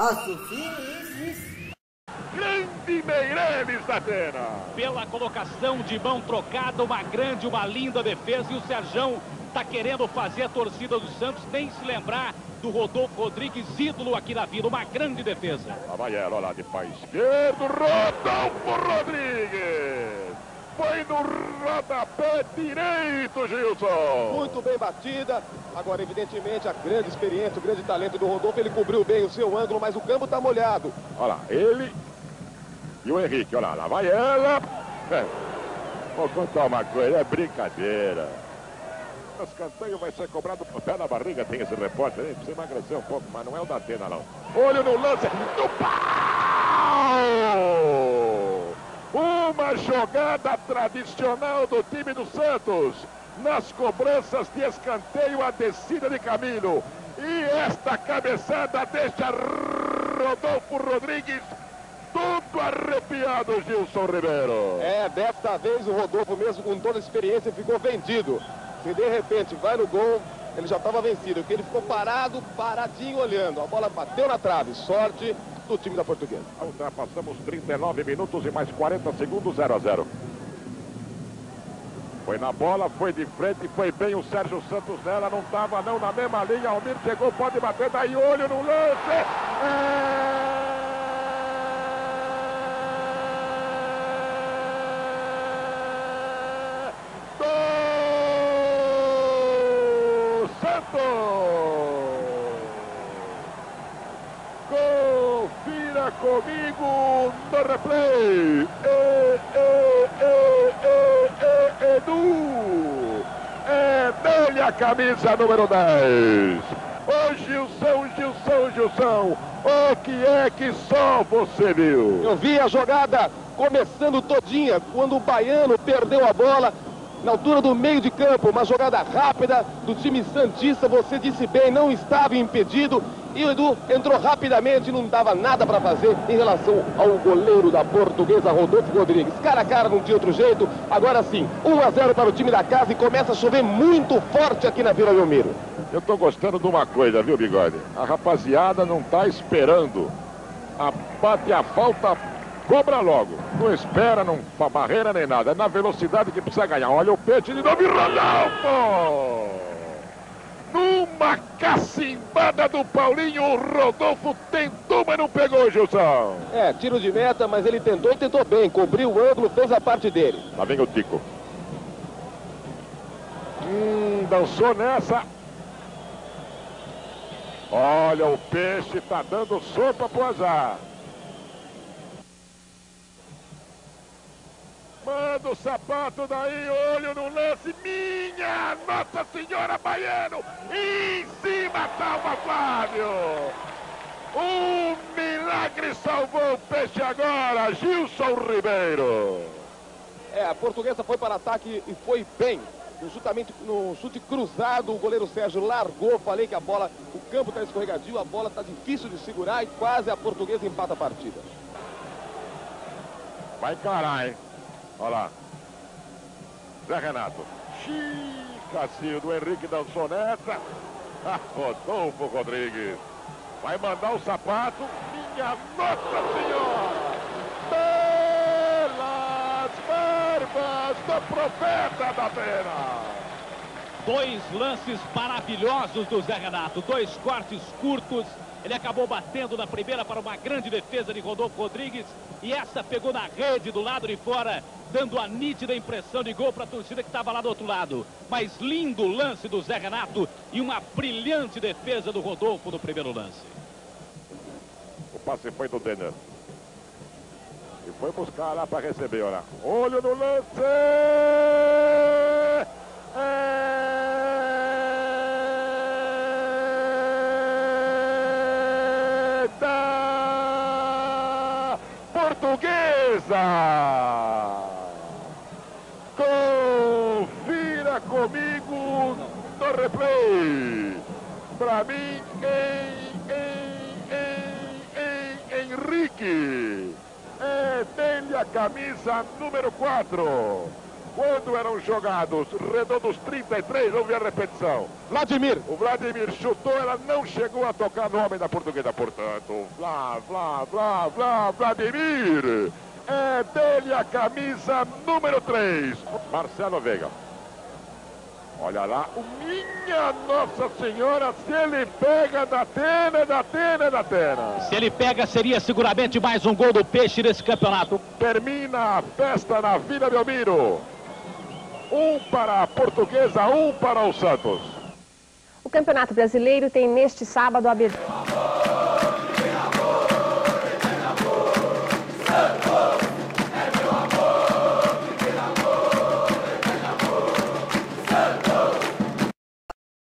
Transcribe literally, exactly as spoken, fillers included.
Associa isso, isso. Grande Meireles da Atena. Pela colocação de mão trocada, uma grande, uma linda defesa. E o Serjão tá querendo fazer a torcida do Santos nem se lembrar do Rodolfo Rodríguez, ídolo aqui na Vila. Uma grande defesa. A Baiano, olha lá de pé esquerdo, Rodolfo Rodríguez. Foi no rodapé direito, Gilson. Muito bem batida. Agora, evidentemente, a grande experiência, o grande talento do Rodolfo. Ele cobriu bem o seu ângulo, mas o campo tá molhado. Olha lá, ele e o Henrique. Olha lá, lá vai ela. É. Vou contar uma coisa, é brincadeira. O escanteio vai ser cobrado por pé na barriga, tem esse repórter aí, precisa emagrecer um pouco, mas não é o da Atena, não. Olho no lance, no pau! Uma jogada tradicional do time do Santos. Nas cobranças de escanteio, a descida de Camilo. E esta cabeçada deixa Rodolfo Rodríguez todo arrepiado, Gilson Ribeiro. É, desta vez o Rodolfo mesmo, com toda a experiência, ficou vendido. E de repente vai no gol, ele já estava vencido, porque ele ficou parado, paradinho olhando. A bola bateu na trave, sorte do time da Portuguesa. Ultrapassamos trinta e nove minutos e mais quarenta segundos, zero a zero. Foi na bola, foi de frente, foi bem o Sérgio Santos nela, não estava não na mesma linha. Almir chegou, pode bater, daí olho no lance. É... Confira comigo no replay. E, e, e, e, e, Edu é dele a camisa número dez. Ô Gilson, Gilson, Gilson, o que é que só você viu? Eu vi a jogada começando todinha, quando o Baiano perdeu a bola na altura do meio de campo, uma jogada rápida do time santista, você disse bem, não estava impedido. E o Edu entrou rapidamente, não dava nada para fazer em relação ao goleiro da Portuguesa, Rodolfo Rodríguez. Cara a cara, não tinha outro jeito. Agora sim, um a zero para o time da casa e começa a chover muito forte aqui na Vila Belmiro. Eu tô gostando de uma coisa, viu, Bigode? A rapaziada não tá esperando. A bate a falta... Cobra logo, não espera, não pra barreira nem nada, é na velocidade que precisa ganhar. Olha o peixe de novo, Rodolfo! Numa cacimbada do Paulinho, o Rodolfo tentou, mas não pegou, Gilson. É, tiro de meta, mas ele tentou e tentou bem, cobriu o ângulo, fez a parte dele. Lá vem o Tico. Hum, dançou nessa. Olha, o peixe tá dando sopa pro azar. Manda o sapato daí, olho no lance, minha Nossa Senhora Baiano, em cima salva Fábio. Um milagre salvou o peixe agora, Gilson Ribeiro. É, a Portuguesa foi para ataque e foi bem. Justamente no chute cruzado, o goleiro Sérgio largou, falei que a bola, o campo está escorregadio, a bola está difícil de segurar e quase a Portuguesa empata a partida. Vai encarar, hein? Olha lá, Zé Renato, chicacinho do Henrique, dançou nessa, Rodolfo Rodrigues, vai mandar o sapato, minha Nossa Senhora, pelas barbas do profeta da Atena. Dois lances maravilhosos do Zé Renato, dois cortes curtos. Ele acabou batendo na primeira para uma grande defesa de Rodolfo Rodríguez. E essa pegou na rede do lado de fora, dando a nítida impressão de gol para a torcida que estava lá do outro lado. Mas lindo lance do Zé Renato e uma brilhante defesa do Rodolfo no primeiro lance. O passe foi do Dener. E foi buscar lá para receber, olha. Olho no lance! É... Portuguesa! Confira comigo no replay. Para mim, em, em, em, em, Henrique. É dele a camisa número quatro. Quando eram jogados redondos trinta e três, houve a repetição. Vladimir. O Vladimir chutou, ela não chegou a tocar no homem da Portuguesa. Portanto, Vlá, Vlá, Vlá, Vlá, Vladimir. É dele a camisa número três. Marcelo Veiga. Olha lá, minha Nossa Senhora, se ele pega, da Atena, da Atena, da Atena. Se ele pega, seria seguramente mais um gol do Peixe nesse campeonato. Termina a festa na Vila Belmiro. Um para a Portuguesa, um para o Santos. O Campeonato Brasileiro tem neste sábado a abertura.